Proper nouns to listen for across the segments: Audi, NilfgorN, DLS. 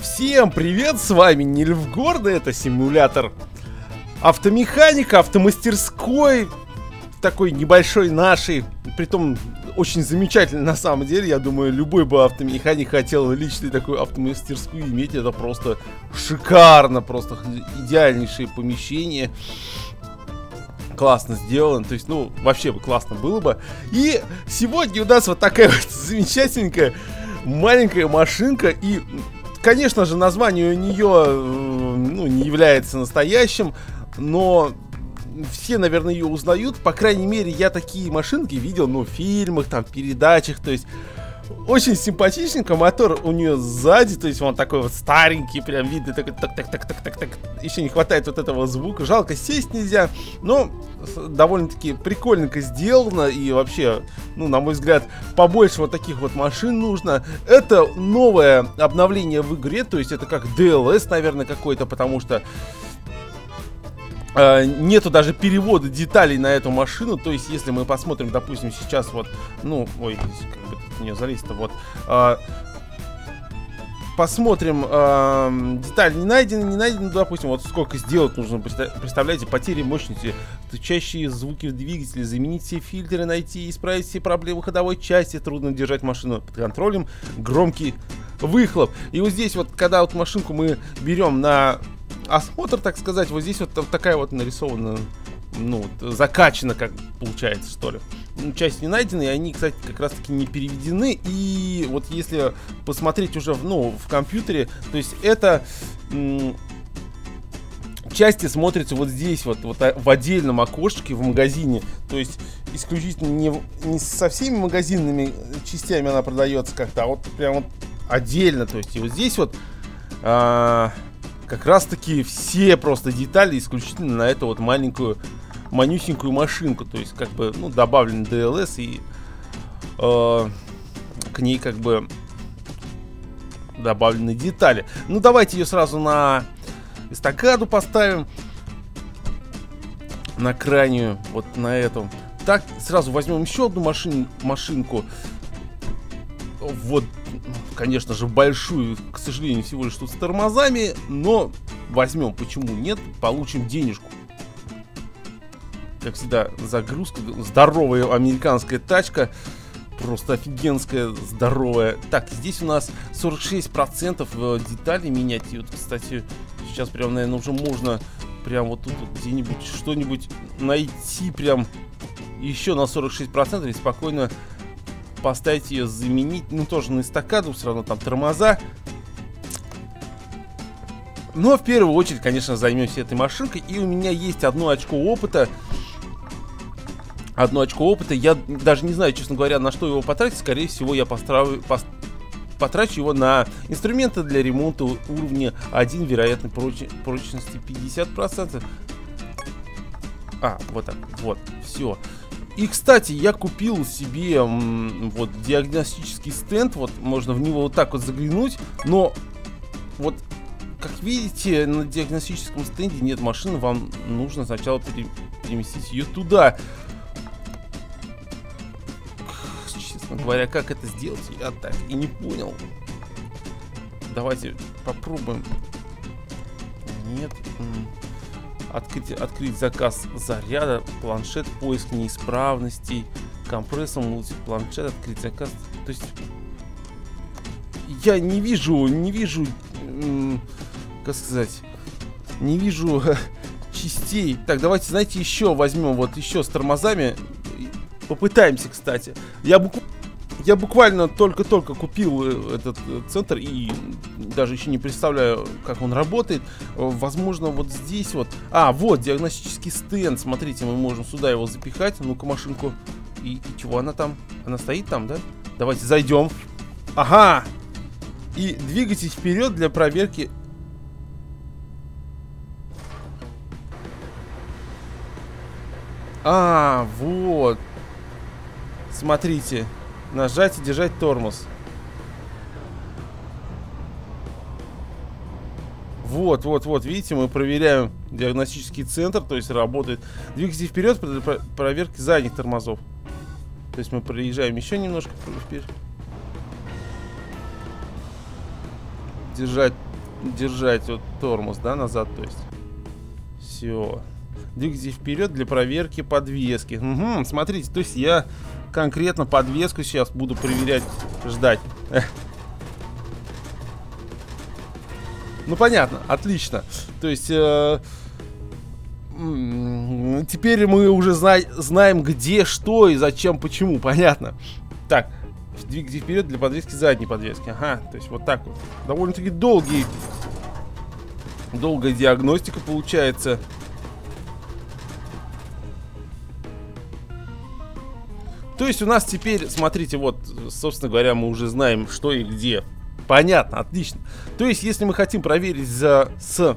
Всем привет, с вами NilfgorN, это симулятор автомеханика, автомастерской, такой небольшой нашей, притом очень замечательный на самом деле, я думаю, любой бы автомеханик хотел личную такую автомастерскую иметь, это просто шикарно, просто идеальнейшее помещение. Классно сделано, то есть, ну, вообще бы классно было бы. И сегодня у нас вот такая вот замечательненькая маленькая машинка. И, конечно же, название у нее, ну, не является настоящим, но все, наверное, ее узнают. По крайней мере, я такие машинки видел, ну, в фильмах, там, передачах, то есть... Очень симпатичненько, мотор у нее сзади, то есть он такой вот старенький, прям видно, такой так-так-так-так-так-так. Еще не хватает вот этого звука, жалко, сесть нельзя, но довольно-таки прикольненько сделано. И вообще, ну, на мой взгляд, побольше вот таких вот машин нужно. Это новое обновление в игре, то есть это как DLS, наверное, какой-то, потому что нету даже перевода деталей на эту машину. То есть, если мы посмотрим, допустим, сейчас вот, ну, ой, как бы тут не залезть-то, вот, посмотрим, деталь не найдена, допустим, вот сколько сделать нужно, представляете, потери мощности, тычащие звуки в двигателе, заменить все фильтры, найти и исправить все проблемы ходовой части, трудно держать машину под контролем, громкий выхлоп. И вот здесь вот, когда вот машинку мы берем на осмотр, так сказать, вот здесь вот такая вот нарисована, ну, закачана, как получается, что ли. Часть не найдена, и они, кстати, как раз-таки не переведены. И вот если посмотреть уже, ну, в компьютере, то есть это... части смотрятся вот здесь, вот в отдельном окошечке в магазине. То есть исключительно не со всеми магазинными частями она продается как-то, а вот прям вот отдельно. То есть и вот здесь вот... как раз таки все просто детали исключительно на эту вот маленькую, манюсенькую машинку. То есть как бы, ну, добавлен DLS и к ней как бы добавлены детали. Ну, давайте ее сразу на эстакаду поставим. На крайнюю, вот на эту. Так, сразу возьмем еще одну машинку. Вот, конечно же, большую, к сожалению, всего лишь тут с тормозами, но возьмем, почему нет, получим денежку. Как всегда, загрузка, здоровая американская тачка, просто офигенская, здоровая. Так, здесь у нас 46% деталей менять, и вот, кстати, сейчас прям, наверное, уже можно прям вот тут вот где-нибудь что-нибудь найти прям еще на 46% и спокойно поставить ее, заменить, ну, тоже на эстакаду, все равно там тормоза. Но в первую очередь, конечно, займемся этой машинкой. И у меня есть одно очко опыта. Я даже не знаю, честно говоря, на что его потратить. Скорее всего, я потрачу его на инструменты для ремонта уровня 1, вероятно, прочности 50%. А, вот так, вот, все. И, кстати, я купил себе вот диагностический стенд, вот можно в него вот так вот заглянуть, но вот, как видите, на диагностическом стенде нет машины, вам нужно сначала переместить ее туда. Честно говоря, как это сделать, я так и не понял. Давайте попробуем. Нет... Открыть заказ заряда, планшет, поиск неисправностей, компрессор, мультипланшет, открыть заказ. То есть я не вижу, как сказать, не вижу частей. Так, давайте, знаете, еще возьмем вот еще с тормозами. Попытаемся, кстати. Я буквально только-только купил этот центр и даже еще не представляю, как он работает. Возможно, вот здесь вот... А, вот, диагностический стенд. Смотрите, мы можем сюда его запихать. Ну-ка, машинку. И чего она там? Она стоит там, да? Давайте зайдем. Ага! И двигайтесь вперед для проверки... А, вот. Смотрите. Нажать и держать тормоз. Вот, вот, вот, видите, мы проверяем диагностический центр, то есть работает. Двигатель вперед при проверке задних тормозов. То есть мы проезжаем еще немножко вперед. держать вот тормоз, да, назад, то есть. Все. Двигатель вперед для проверки подвески. Угу, смотрите, то есть я конкретно подвеску сейчас буду проверять, ждать. Ну понятно, отлично. То есть теперь мы уже знаем, где, что и зачем, почему. Понятно. Так, двигатель вперед для подвески задней подвески. Ага, то есть вот так вот. Довольно-таки долгая диагностика получается. То есть у нас теперь, смотрите, вот, собственно говоря, мы уже знаем, что и где. Понятно, отлично. То есть, если мы хотим проверить с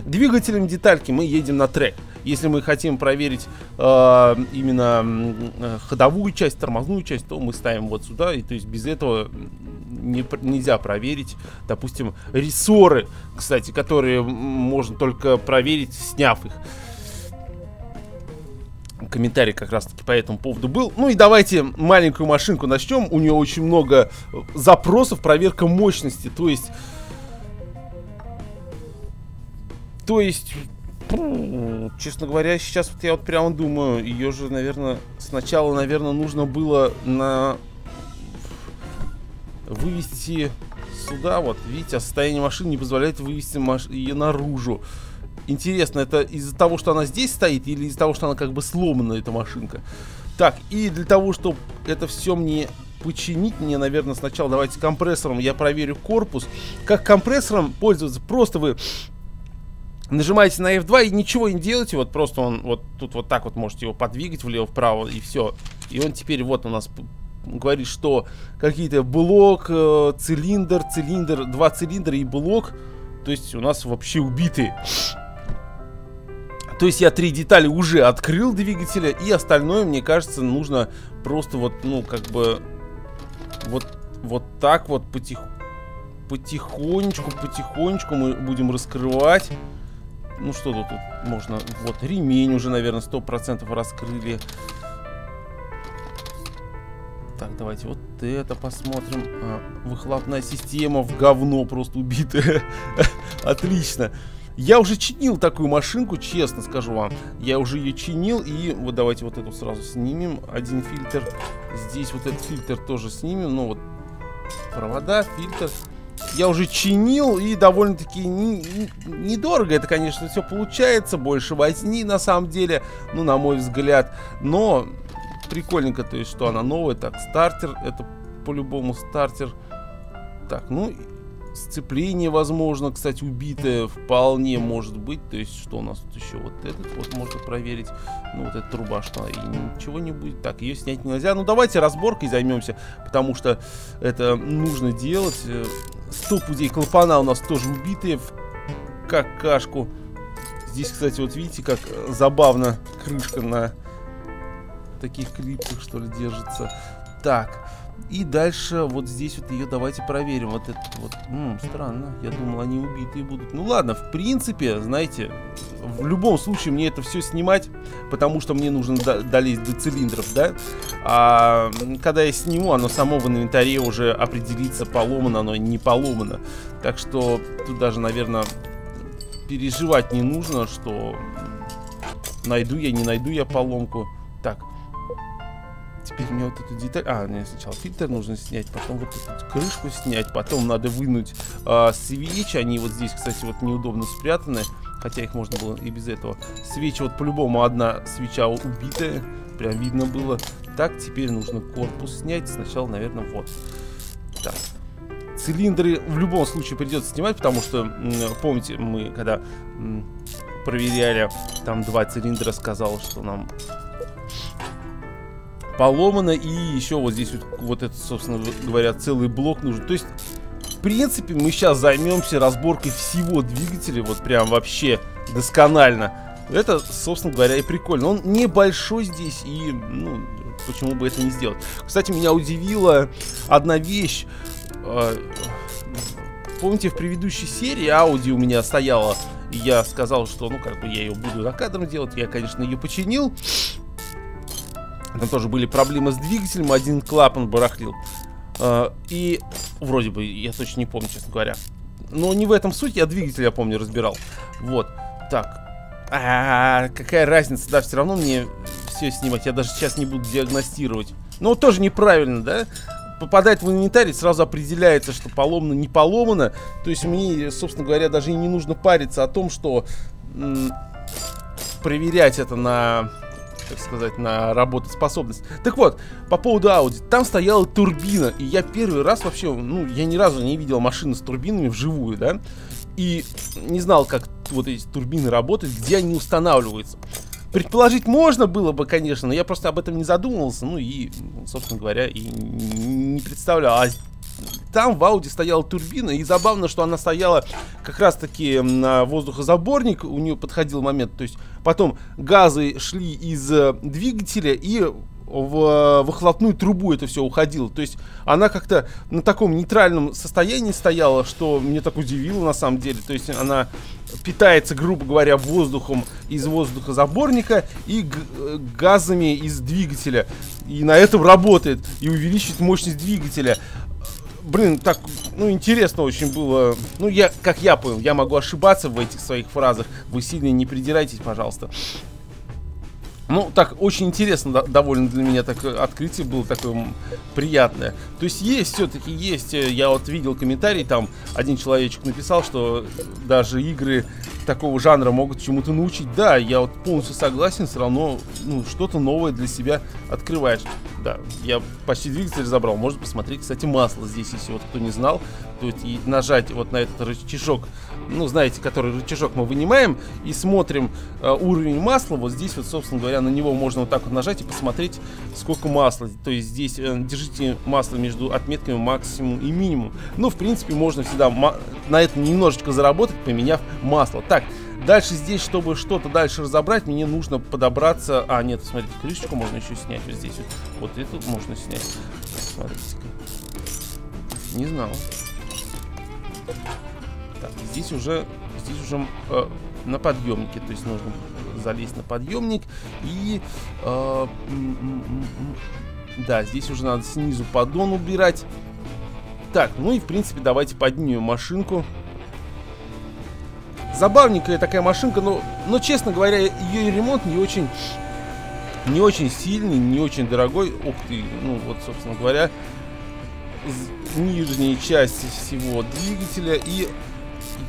двигателем детальки, мы едем на трек. Если мы хотим проверить именно ходовую часть, тормозную часть, то мы ставим вот сюда. И то есть без этого нельзя проверить, допустим, рессоры, кстати, которые можно только проверить, сняв их. Комментарий как раз таки по этому поводу был. Ну и давайте маленькую машинку начнем. У нее очень много запросов. Проверка мощности. То есть честно говоря, сейчас вот я вот прямо думаю. Ее же, наверное, сначала, наверное, нужно было вывести сюда. Вот, видите, состояние машины не позволяет вывести ее наружу. Интересно, это из-за того, что она здесь стоит, или из-за того, что она как бы сломана, эта машинка? Так, и для того, чтобы это все мне починить, мне, наверное, сначала давайте компрессором я проверю корпус. Как компрессором пользоваться? Просто вы нажимаете на F2 и ничего не делаете. Вот просто он вот тут вот так вот можете его подвигать влево-вправо, и все. И он теперь вот у нас говорит, что какие-то блок, цилиндр, два цилиндра и блок. То есть у нас вообще убитые. То есть я 3 детали уже открыл двигателя, и остальное, мне кажется, нужно просто вот, ну, как бы вот так вот потихонечку мы будем раскрывать. Ну, что тут можно? Вот ремень уже, наверное, 100% раскрыли. Так, давайте вот это посмотрим. Выхлопная система в говно просто убитая. Отлично. Я уже чинил такую машинку, честно скажу вам. Я уже ее чинил. И вот давайте вот эту сразу снимем. Один фильтр. Здесь вот этот фильтр тоже снимем. Ну вот провода, фильтр. Я уже чинил, и довольно-таки недорого это, конечно, все получается. Больше возни на самом деле, ну, на мой взгляд. Но прикольненько, то есть, что она новая. Так, стартер, это по-любому стартер. Так, ну, сцепление, возможно, кстати, убитое, вполне может быть. То есть, что у нас тут еще? Вот этот вот можно проверить. Ну, вот эта труба, что и ничего не будет. Так, ее снять нельзя. Ну, давайте разборкой займемся, потому что это нужно делать. Стоп, у них клапана у нас тоже убитые в какашку. Здесь, кстати, вот видите, как забавно крышка на таких клипсах, что ли, держится. Так, и дальше вот здесь вот ее давайте проверим. Вот этот вот, странно, я думал, они убитые будут. Ну ладно, в принципе, знаете, в любом случае мне это все снимать, потому что мне нужно долезть до цилиндров, да. А когда я сниму, оно само в инвентаре уже определится, поломано оно, не поломано. Так что тут даже, наверное, переживать не нужно, что найду я, не найду я поломку. Так, теперь мне вот эту деталь... А, мне сначала фильтр нужно снять, потом вот эту крышку снять, потом надо вынуть свечи. Они вот здесь, кстати, вот неудобно спрятаны, хотя их можно было и без этого. Свечи, вот по-любому одна свеча убитая, прям видно было. Так, теперь нужно корпус снять. Сначала, наверное, вот. Так. Цилиндры в любом случае придется снимать, потому что, помните, мы когда проверяли, там 2 цилиндра, сказал, что нам поломано, и еще вот здесь вот это, собственно говоря, целый блок нужен. То есть, в принципе, мы сейчас займемся разборкой всего двигателя, вот прям вообще досконально. Это, собственно говоря, и прикольно. Он небольшой здесь, и, ну, почему бы это не сделать? Кстати, меня удивила одна вещь. Помните, в предыдущей серии Audi у меня стояла, и я сказал, что, ну, как бы я ее буду за кадром делать. Я, конечно, ее починил. Там тоже были проблемы с двигателем, один клапан барахлил. И вроде бы, я точно не помню, честно говоря. Но не в этом суть, я двигатель, я помню, разбирал. Вот, так. Какая разница, да, все равно мне все снимать. Я даже сейчас не буду диагностировать. Но тоже неправильно, да? Попадает в инвентарь, сразу определяется, что поломано, не поломано. То есть мне, собственно говоря, даже и не нужно париться о том, что проверять это на, так сказать, на работоспособность. Так вот, по поводу Audi. Там стояла турбина, и я первый раз вообще, ну, я ни разу не видел машины с турбинами вживую, да? И не знал, как вот эти турбины работают, где они устанавливаются. Предположить можно было бы, конечно, но я просто об этом не задумывался, ну и, собственно говоря, и не представлял. А там в Audi стояла турбина, и забавно, что она стояла как раз-таки на воздухозаборник, у нее подходил момент, то есть потом газы шли из двигателя и в выхлопную трубу это все уходило. То есть она как-то на таком нейтральном состоянии стояла, что меня так удивило на самом деле. То есть она питается, грубо говоря, воздухом из воздухозаборника и газами из двигателя. И на этом работает и увеличивает мощность двигателя. Блин, так, ну, интересно очень было. Ну, я, как я понял, я могу ошибаться в этих своих фразах. Вы сильно не придирайтесь, пожалуйста. Ну, так, очень интересно, да, довольно для меня такое открытие было, такое приятное. То есть есть, все-таки есть, я вот видел комментарий, там один человечек написал, что даже игры такого жанра могут чему-то научить. Да, я вот полностью согласен, все равно, ну, что-то новое для себя открываешь. Да, я почти двигатель разобрал, можно посмотреть, кстати, масло здесь, если вот кто не знал. То есть и нажать вот на этот рычажок, ну, знаете, который рычажок мы вынимаем и смотрим уровень масла. Вот здесь вот, собственно говоря, на него можно вот так вот нажать и посмотреть, сколько масла. То есть здесь держите масло между отметками максимум и минимум. Ну, в принципе, можно всегда на этом немножечко заработать, поменяв масло. Так, дальше здесь, чтобы что-то дальше разобрать, мне нужно подобраться... А, нет, смотрите, крышечку можно еще снять вот здесь. Вот эту можно снять. Смотрите-ка. Не знал. Так, здесь уже на подъемнике, то есть нужно залезть на подъемник и да, здесь уже надо снизу поддон убирать. Так, ну и в принципе давайте поднимем машинку. Забавненькая такая машинка, но честно говоря, ее ремонт не очень сильный, не очень дорогой. Ух ты, ну вот собственно говоря. Нижней части всего двигателя. И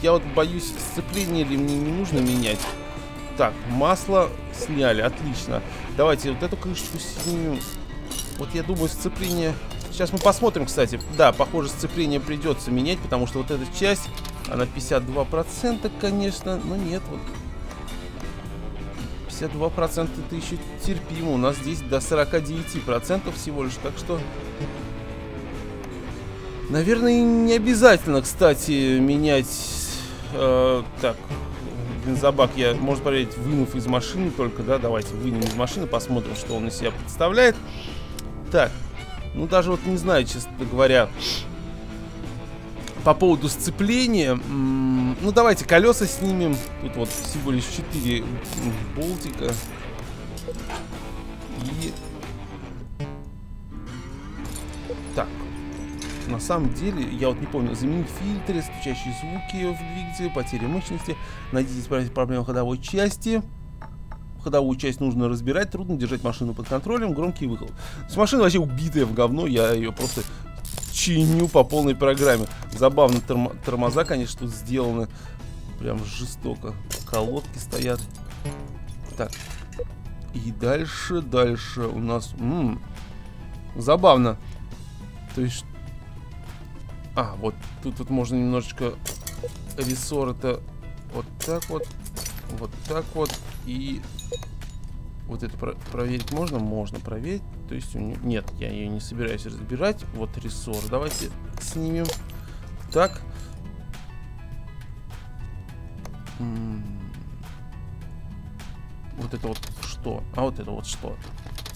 я вот боюсь, сцепление ли мне не нужно менять. Так, масло сняли, отлично. Давайте вот эту крышечку снимем. Вот я думаю, сцепление... Сейчас мы посмотрим, кстати. Да, похоже, сцепление придется менять, потому что вот эта часть, она 52%, конечно. Но нет, вот 52% это еще терпимо. У нас здесь до 49% всего лишь. Так что... Наверное, не обязательно, кстати, менять... так, бензобак я, можно проверить, вынув из машины только, да? Давайте вынем из машины, посмотрим, что он из себя представляет. Так, ну даже вот не знаю, честно говоря, по поводу сцепления. Ну давайте колеса снимем. Тут вот всего лишь 4 болтика. И... Так. На самом деле, я вот не помню, заменить фильтры, стучащие звуки в двигателе, потери мощности, найдите исправить проблему ходовой части. Ходовую часть нужно разбирать, трудно держать машину под контролем, громкий выхлоп. То есть машина вообще убитая в говно, я ее просто чиню по полной программе. Забавно, тормоза, конечно, тут сделаны прям жестоко. Колодки стоят. Так. И дальше у нас... забавно. То есть... А, вот тут вот можно немножечко рессоры-то вот так вот, и вот это проверить можно? Можно проверить, то есть у нее... Нет, я ее не собираюсь разбирать, вот рессор, давайте снимем, так. Вот это вот что? А вот это вот что?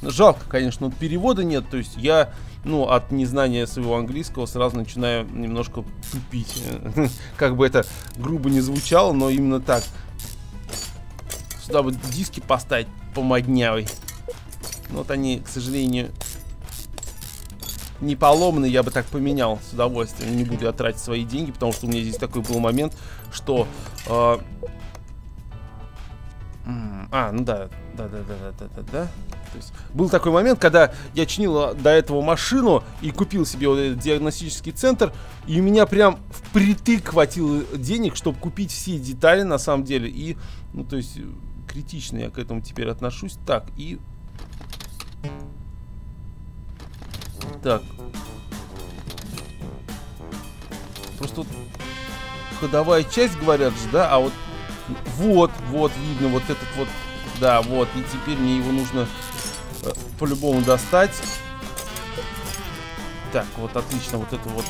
Жалко, конечно, вот перевода нет, то есть я, ну, от незнания своего английского сразу начинаю немножко тупить. Как бы это грубо не звучало, но именно так. Сюда бы диски поставить помоднявый. Вот они, к сожалению, не поломанный, я бы так поменял с удовольствием. Не буду я тратить свои деньги, потому что у меня здесь такой был момент, что... ну да. То есть, был такой момент, когда я чинил до этого машину и купил себе вот этот диагностический центр, и у меня прям впритык хватило денег, чтобы купить все детали на самом деле. И, ну то есть, критично я к этому теперь отношусь. Так, и... Так. Просто вот ходовая часть, говорят же, да, а вот... Вот, видно, вот этот вот... Да, вот, и теперь мне его нужно по-любому достать. Так, вот, отлично, вот это вот.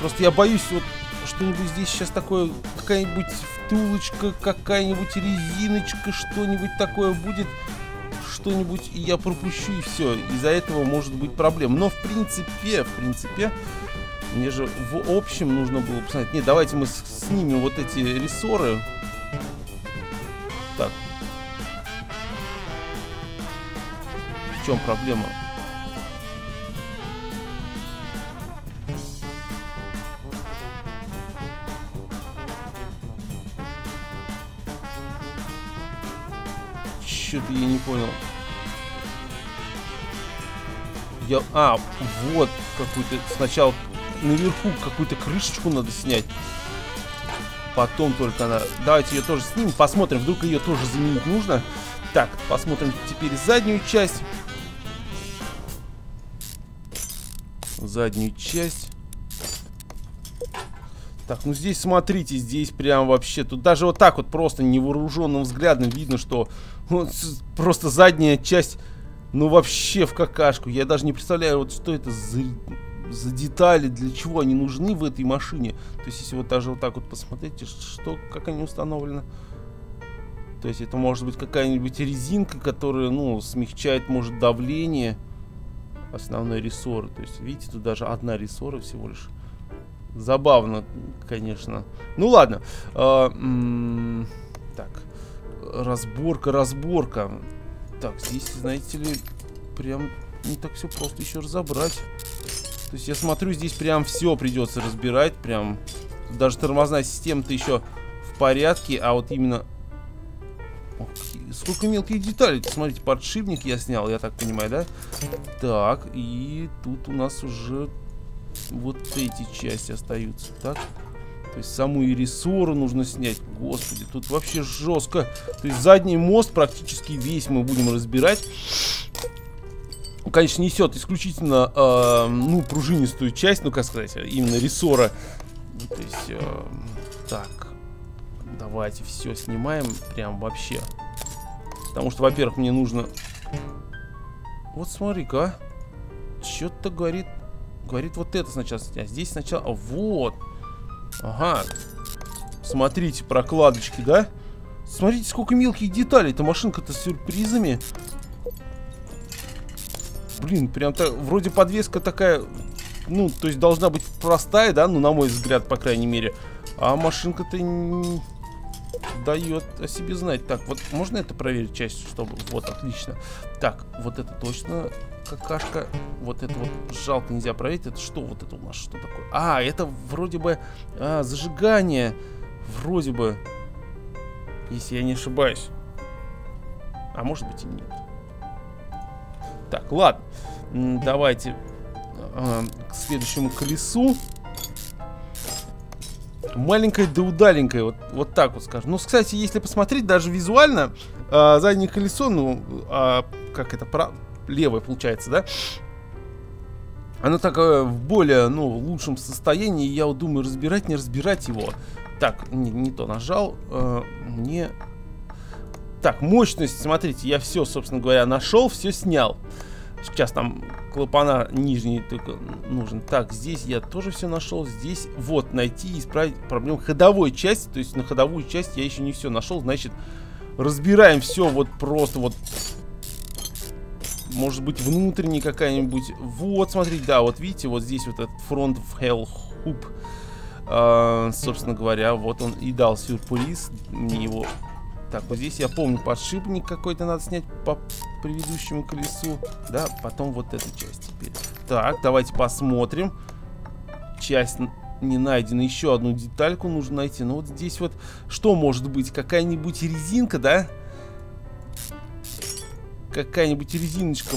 Просто я боюсь, вот, что-нибудь здесь сейчас такое, какая-нибудь втулочка, какая-нибудь резиночка, что-нибудь такое будет, что-нибудь, и я пропущу, и все. Из-за этого может быть проблем. Но, в принципе, мне же в общем нужно было посмотреть. Нет, давайте мы снимем вот эти рессоры. Так. В чем проблема? Что-то я не понял. Я... А, вот какую-то... Сначала наверху какую-то крышечку надо снять. Потом только она... Давайте ее тоже снимем, посмотрим, вдруг ее тоже заменить нужно. Так, посмотрим теперь заднюю часть. Так, ну здесь, смотрите, здесь прям вообще... Тут даже вот так вот просто невооруженным взглядом видно, что вот, просто задняя часть, ну вообще в какашку. Я даже не представляю, вот что это за детали, для чего они нужны в этой машине. То есть, если вот даже вот так вот посмотрите, что, как они установлены. То есть, это может быть какая-нибудь резинка, которая, ну, смягчает, может, давление основной рессоры. То есть, видите, тут даже одна рессора всего лишь. Забавно, конечно. Ну, ладно. Так. Разборка. Так, здесь, знаете ли, прям не так все просто еще разобрать. То есть я смотрю, здесь прям все придется разбирать, прям даже тормозная система-то еще в порядке, а вот именно... Ох, сколько мелких деталей, смотрите, подшипник я снял, я так понимаю, да? Так, и тут у нас уже вот эти части остаются, так? То есть саму и рессору нужно снять, господи, тут вообще жестко. То есть задний мост практически весь мы будем разбирать. Конечно, несет исключительно, ну, пружинистую часть, ну, как сказать, именно рессора. То есть, так, давайте все снимаем прям вообще. Потому что, во-первых, мне нужно... Вот смотри-ка, что-то горит. Горит вот это сначала. А здесь сначала... Вот. Ага. Смотрите, прокладочки, да? Смотрите, сколько мелких деталей. Эта машинка-то с сюрпризами. Блин, прям так, вроде подвеска такая, ну, то есть должна быть простая, да, ну, на мой взгляд, по крайней мере. А машинка-то не дает о себе знать. Так, вот можно это проверить часть, чтобы... Вот, отлично. Так, вот это точно какашка. Вот это вот жалко нельзя проверить. Это что? Вот это у нас что такое? А, это вроде бы зажигание. Вроде бы. Если я не ошибаюсь. А может быть и нет. Так, ладно, давайте к следующему колесу. Маленькое да удаленькое, вот так вот скажем. Ну, кстати, если посмотреть, даже визуально, заднее колесо, ну, как это, левое получается, да? Оно такое в более, ну, лучшем состоянии, я вот думаю, разбирать, не разбирать его. Так, не то нажал, мне... Так, мощность, смотрите, я все, собственно говоря, нашел, все снял. Сейчас там клапана нижний только нужен. Так, здесь я тоже все нашел. Здесь вот найти и исправить проблему ходовой части. То есть на ходовую часть я еще не все нашел. Значит, разбираем все вот просто вот. Может быть, внутренний какая-нибудь. Вот, смотрите, да, вот видите, вот здесь вот этот фронт в Hell Hoop. Собственно говоря, вот он и дал сюрприз. Мне его... Так, вот здесь я помню, подшипник какой-то надо снять по предыдущему колесу. Да, потом вот эту часть теперь. Так, давайте посмотрим. Часть не найдена. Еще одну детальку нужно найти. Ну вот здесь вот что может быть? Какая-нибудь резинка, да? Какая-нибудь резиночка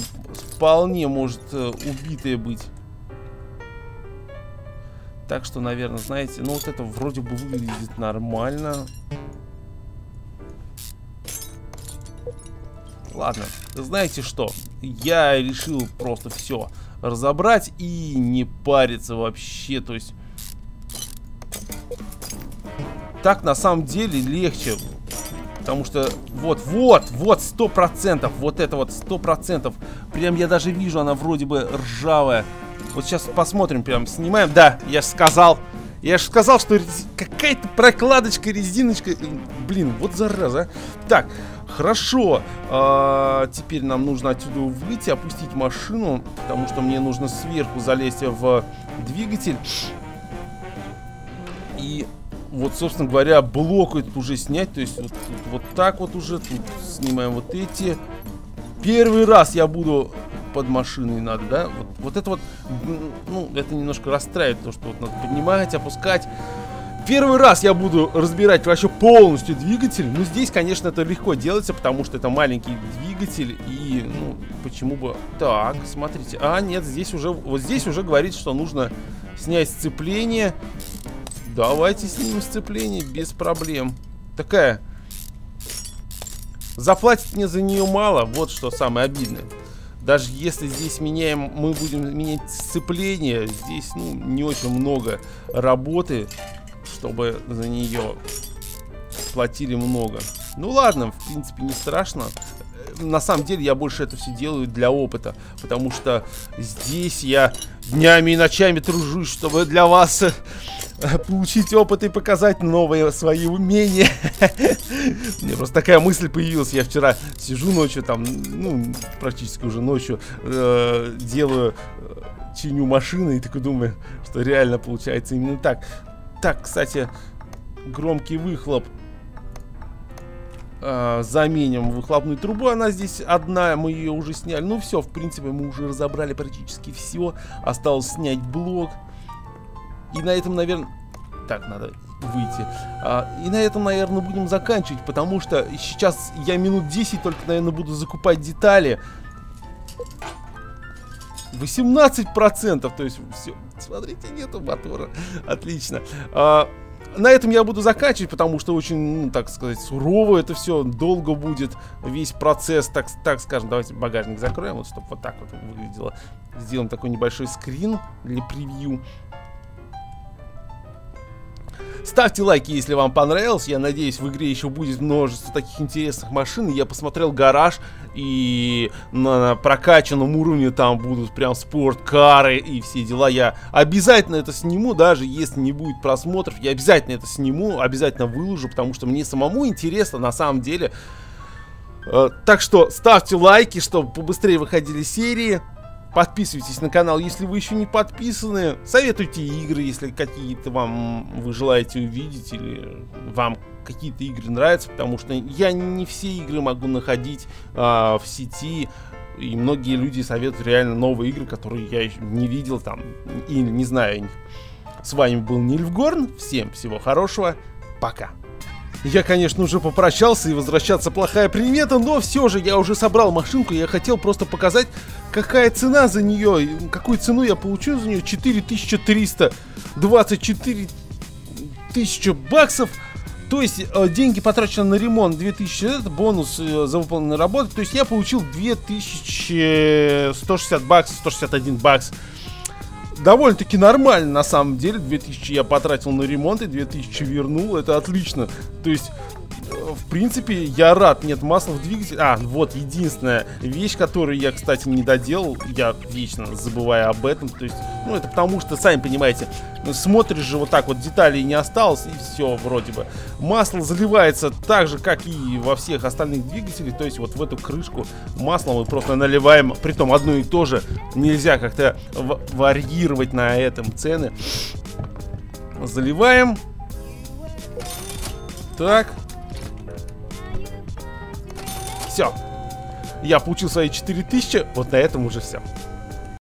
вполне может убитая быть. Так что, наверное, знаете, ну вот это вроде бы выглядит нормально. Ладно, знаете что? Я решил просто все разобрать и не париться вообще, то есть... Так, на самом деле, легче. Потому что вот, 100%, вот это вот 100%. Прям я даже вижу, она вроде бы ржавая. Вот сейчас посмотрим, прям снимаем. Да, я же сказал, что какая-то прокладочка, резиночка. Блин, вот зараза. Так, хорошо. Теперь нам нужно отсюда выйти, опустить машину, потому что мне нужно сверху залезть в двигатель. И вот, собственно говоря, блок этот уже снять. То есть вот так вот уже. Тут снимаем вот эти. Первый раз я буду... под машиной надо, да? Вот это вот, ну, это немножко расстраивает, то, что вот надо поднимать, опускать. Первый раз я буду разбирать вообще полностью двигатель. Ну, здесь, конечно, это легко делается, потому что это маленький двигатель и, ну, почему бы... Так, смотрите. А, нет, здесь уже... Вот здесь уже говорит, что нужно снять сцепление. Давайте снимем сцепление без проблем. Такая... Заплатить мне за нее мало, вот что самое обидное. Даже если здесь мы будем менять сцепление, здесь, ну, не очень много работы, чтобы за нее платили много. Ну ладно, в принципе, не страшно. На самом деле я больше это все делаю для опыта, потому что здесь я днями и ночами тружусь, чтобы для вас получить опыт и показать новые свои умения. Мне просто такая мысль появилась. Я вчера сижу ночью, там, ну, практически уже ночью, чиню машины и такой думаю, что реально получается именно так. Так, кстати, громкий выхлоп. Заменим выхлопную трубу. Она здесь одна, мы ее уже сняли. Ну все, в принципе, мы уже разобрали практически все. Осталось снять блок. И на этом, наверное... Так, надо выйти. И на этом, наверное, будем заканчивать. Потому что сейчас я минут 10 только, наверное, буду закупать детали. 18%. То есть все. Смотрите, нету мотора. Отлично. На этом я буду заканчивать, потому что очень, ну, так сказать, сурово это все. Долго будет весь процесс, так скажем. Давайте багажник закроем, вот, чтобы вот так вот выглядело. Сделаем такой небольшой скрин для превью. Ставьте лайки, если вам понравилось. Я надеюсь, в игре еще будет множество таких интересных машин. Я посмотрел гараж, и на прокачанном уровне там будут прям спорткары и все дела. Я обязательно это сниму, даже если не будет просмотров. Я обязательно это сниму, обязательно выложу, потому что мне самому интересно на самом деле. Так что ставьте лайки, чтобы побыстрее выходили серии. Подписывайтесь на канал, если вы еще не подписаны. Советуйте игры, если какие-то вы желаете увидеть, или вам какие-то игры нравятся, потому что я не все игры могу находить в сети. И многие люди советуют реально новые игры, которые я еще не видел там, или не знаю. С вами был NilfgorN, всем всего хорошего, пока. Я, конечно, уже попрощался, и возвращаться плохая примета, но все же я уже собрал машинку, я хотел просто показать, какая цена за нее, какую цену я получу за нее. 4324 тысячи баксов, то есть деньги потрачены на ремонт 2000, это бонус за выполненную работу, то есть я получил 2160 баксов, 161 бакс. Довольно-таки нормально, на самом деле. 2000 я потратил на ремонт и 2000 вернул, это отлично. То есть, в принципе, я рад. Нет масла в двигателе. А, вот единственная вещь, которую я, кстати, не доделал. Я вечно забываю об этом. То есть, ну, это потому что, сами понимаете, смотришь же вот так вот, деталей не осталось, и все, вроде бы. Масло заливается так же, как и во всех остальных двигателях. То есть вот в эту крышку масло мы просто наливаем. Притом одно и то же. Нельзя как-то варьировать на этом цены. Заливаем. Так. Все. Я получил свои 4000. Вот на этом уже все.